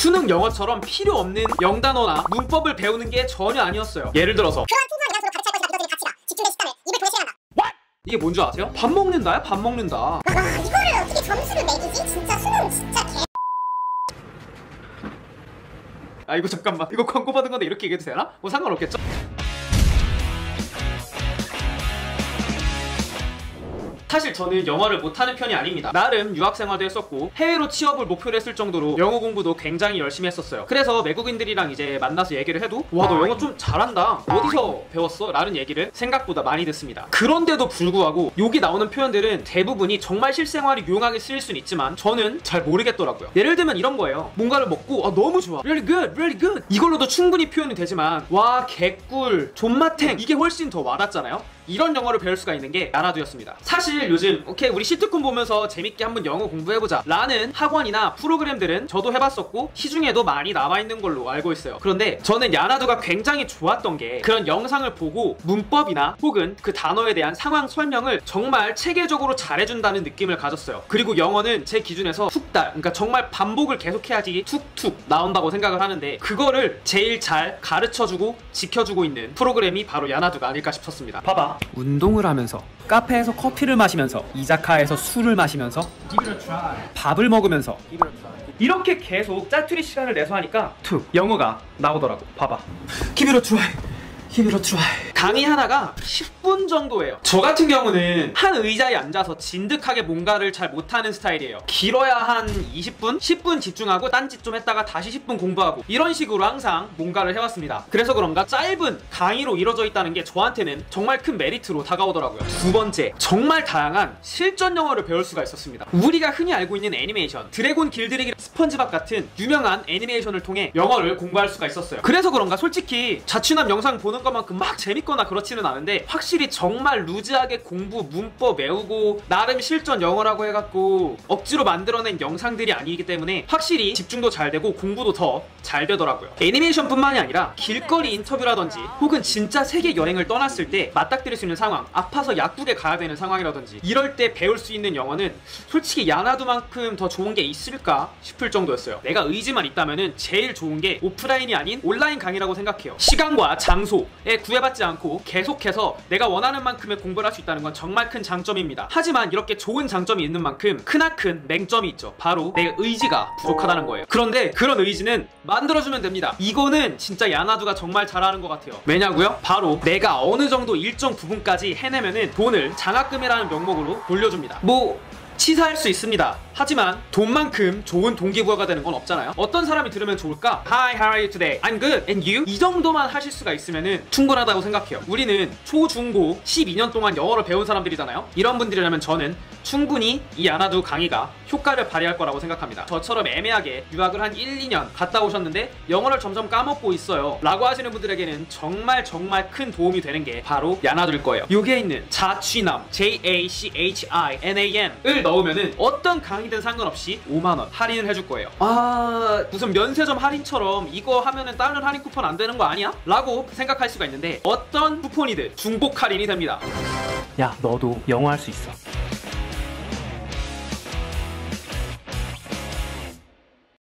수능 영어처럼 필요 없는 영단어나 문법을 배우는 게 전혀 아니었어요. 예를 들어서 이게 뭔 줄 아세요? 밥 먹는다야? 밥 먹는다. 와, 이거를 어떻게 점수를 매기지? 진짜 수능 진짜 개... 아, 이거 잠깐만, 이거 광고 받은 건데 이렇게 얘기해도 되나? 뭐 상관없겠죠? 사실 저는 영어를 못하는 편이 아닙니다. 나름 유학생활도 했었고 해외로 취업을 목표로 했을 정도로 영어 공부도 굉장히 열심히 했었어요. 그래서 외국인들이랑 이제 만나서 얘기를 해도 와, 너 영어 좀 잘한다, 어디서 배웠어? 라는 얘기를 생각보다 많이 듣습니다. 그런데도 불구하고 여기 나오는 표현들은 대부분이 정말 실생활에 유용하게 쓰일 수는 있지만 저는 잘 모르겠더라고요. 예를 들면 이런 거예요. 뭔가를 먹고 아, 너무 좋아, really good, really good, 이걸로도 충분히 표현이 되지만 와, 개꿀, 존맛탱, 이게 훨씬 더 와닿잖아요. 이런 영어를 배울 수가 있는 게 야나두였습니다. 사실 요즘 오케이, 우리 시트콤 보면서 재밌게 한번 영어 공부해보자 라는 학원이나 프로그램들은 저도 해봤었고 시중에도 많이 남아있는 걸로 알고 있어요. 그런데 저는 야나두가 굉장히 좋았던 게 그런 영상을 보고 문법이나 혹은 그 단어에 대한 상황 설명을 정말 체계적으로 잘해준다는 느낌을 가졌어요. 그리고 영어는 제 기준에서 툭달, 그러니까 정말 반복을 계속해야지 툭툭 나온다고 생각을 하는데 그거를 제일 잘 가르쳐주고 지켜주고 있는 프로그램이 바로 야나두가 아닐까 싶었습니다. 봐봐, 운동을 하면서, 카페에서 커피를 마시면서, 이자카에서 술을 마시면서, 밥을 먹으면서, 이렇게 계속 짜투리 시간을 내서 하니까 툭 영어가 나오더라고. 봐봐, 기비로 트라이, 기비로 트라이. 강의 하나가 10분 정도예요. 저 같은 경우는 한 의자에 앉아서 진득하게 뭔가를 잘 못하는 스타일이에요. 길어야 한 20분? 10분 집중하고 딴짓 좀 했다가 다시 10분 공부하고 이런 식으로 항상 뭔가를 해왔습니다. 그래서 그런가 짧은 강의로 이루어져 있다는 게 저한테는 정말 큰 메리트로 다가오더라고요. 두 번째, 정말 다양한 실전 영어를 배울 수가 있었습니다. 우리가 흔히 알고 있는 애니메이션, 드래곤 길들이기, 스펀지밥 같은 유명한 애니메이션을 통해 영어를 공부할 수가 있었어요. 그래서 그런가 솔직히 자취남 영상 보는 것만큼 막 재밌고 그렇지는 않은데 확실히 정말 루즈하게 공부 문법 외우고 나름 실전 영어라고 해갖고 억지로 만들어낸 영상들이 아니기 때문에 확실히 집중도 잘 되고 공부도 더 잘 되더라고요. 애니메이션뿐만이 아니라 길거리 인터뷰라든지 혹은 진짜 세계 여행을 떠났을 때 맞닥뜨릴 수 있는 상황, 아파서 약국에 가야 되는 상황이라든지 이럴 때 배울 수 있는 영어는 솔직히 야나두만큼 더 좋은 게 있을까 싶을 정도였어요. 내가 의지만 있다면은 제일 좋은 게 오프라인이 아닌 온라인 강의라고 생각해요. 시간과 장소에 구애받지 않고 계속해서 내가 원하는 만큼의 공부를 할 수 있다는 건 정말 큰 장점입니다. 하지만 이렇게 좋은 장점이 있는 만큼 크나큰 맹점이 있죠. 바로 내 의지가 부족하다는 거예요. 그런데 그런 의지는 만들어주면 됩니다. 이거는 진짜 야나두가 정말 잘하는 것 같아요. 왜냐고요? 바로 내가 어느 정도 일정 부분까지 해내면은 돈을 장학금이라는 명목으로 돌려줍니다. 뭐 치사할 수 있습니다. 하지만 돈만큼 좋은 동기부여가 되는 건 없잖아요. 어떤 사람이 들으면 좋을까? Hi, how are you today? I'm good. And you? 이 정도만 하실 수가 있으면 충분하다고 생각해요. 우리는 초, 중, 고 12년 동안 영어를 배운 사람들이잖아요. 이런 분들이라면 저는 충분히 이 야나두 강의가 효과를 발휘할 거라고 생각합니다. 저처럼 애매하게 유학을 한 1, 2년 갔다 오셨는데 영어를 점점 까먹고 있어요 라고 하시는 분들에게는 정말 정말 큰 도움이 되는 게 바로 야나두일 거예요. 여기에 있는 자취남, JACHINAM을 넣으면은 어떤 강의 상관없이 5만원 할인을 해줄 거예요. 아, 무슨 면세점 할인처럼 이거 하면은 다른 할인 쿠폰 안 되는 거 아니야? 라고 생각할 수가 있는데 어떤 쿠폰이든 중복 할인이 됩니다. 야, 너도 영어 할 수 있어.